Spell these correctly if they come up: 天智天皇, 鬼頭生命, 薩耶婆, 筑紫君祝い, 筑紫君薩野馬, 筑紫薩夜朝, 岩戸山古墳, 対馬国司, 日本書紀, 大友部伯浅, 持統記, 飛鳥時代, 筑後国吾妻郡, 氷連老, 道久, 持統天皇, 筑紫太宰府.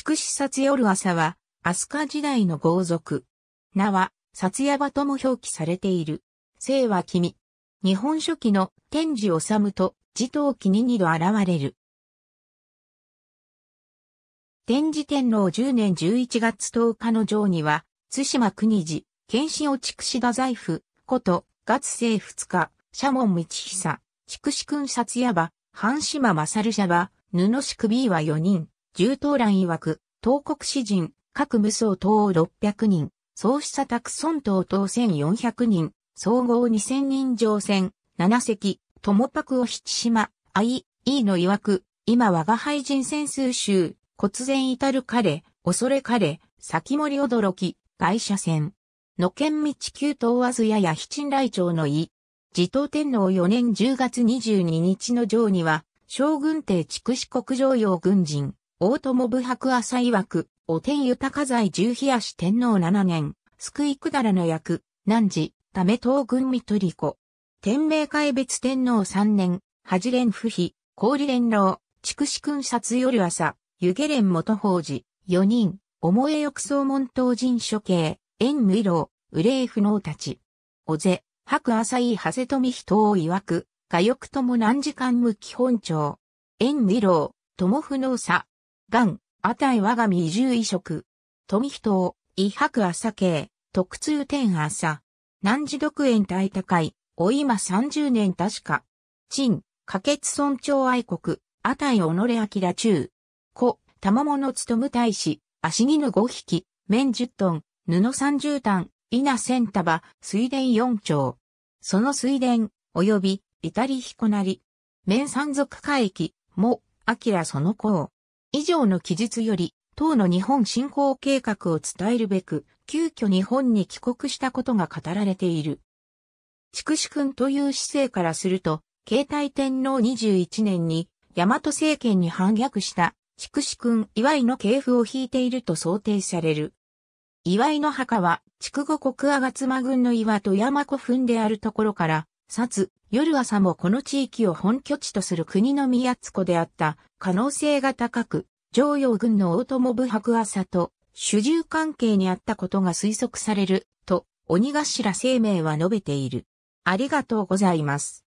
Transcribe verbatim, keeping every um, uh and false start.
筑紫薩夜朝は、飛鳥時代の豪族。名は、薩耶婆とも表記されている。姓は君。日本書紀の天智治と持統記ににど現れる。天智天皇じゅうねんじゅういちがつとおかの上には、対馬国司、権使御筑紫太宰府、こと、月政二日、社門道久、筑紫君薩耶婆、半島勝社は、布師首岩よにん、重東蘭曰く、東国詩人、各無双等ろっぴゃくにん、宗師佐沢孫等等せんよんひゃくにん、総合にせんにん乗船、七隻、友泊を七島、相、飯野曰く、今我が輩人戦数州、忽然至る彼、恐れ彼、先盛驚き、外車船。野見道旧東あずやや七珍来朝の意。持統天皇よねんじゅうがつにじゅうににちの上には、将軍邸筑紫国上陽軍人、大友部伯浅曰く、お天豊在十日足天皇しちねん、救いくだらの役、汝、ため東軍見取り子。天明開別天皇さんねん、恥連不比、氷連老、筑紫君薩夜朝、湯気連元法寺、よにん、思え翼総門東陣処刑。円無郎、憂い不能たち。尾瀬、白浅井長谷富等曰く、我欲とも難時間無基本長。円無郎、とも不能さ。雁、あたい我が身移住移植。富等、伊白浅慶、特通天朝。南寺独円大高い、お今さんじゅうねん確か。陳、可決尊長愛国、あたい己明中。古、玉物務大使、足絹ごひき、綿じゅっトン。布三十反、稲千束、水田四丁。その水田、及び、至り彦なり。綿山賊海域、も、明その項。以上の記述より、唐の日本侵攻計画を伝えるべく、急遽日本に帰国したことが語られている。筑紫君という氏姓からすると、景泰天皇にじゅういちねんに、大和政権に反逆した、筑紫君祝いの系譜を引いていると想定される。祝いの墓は、筑後国吾妻郡の岩戸山古墳であるところから、薩、夜朝もこの地域を本拠地とする国の宮津湖であった可能性が高く、上陽郡の大友部伯浅と主従関係にあったことが推測される、と、鬼頭生命は述べている。ありがとうございます。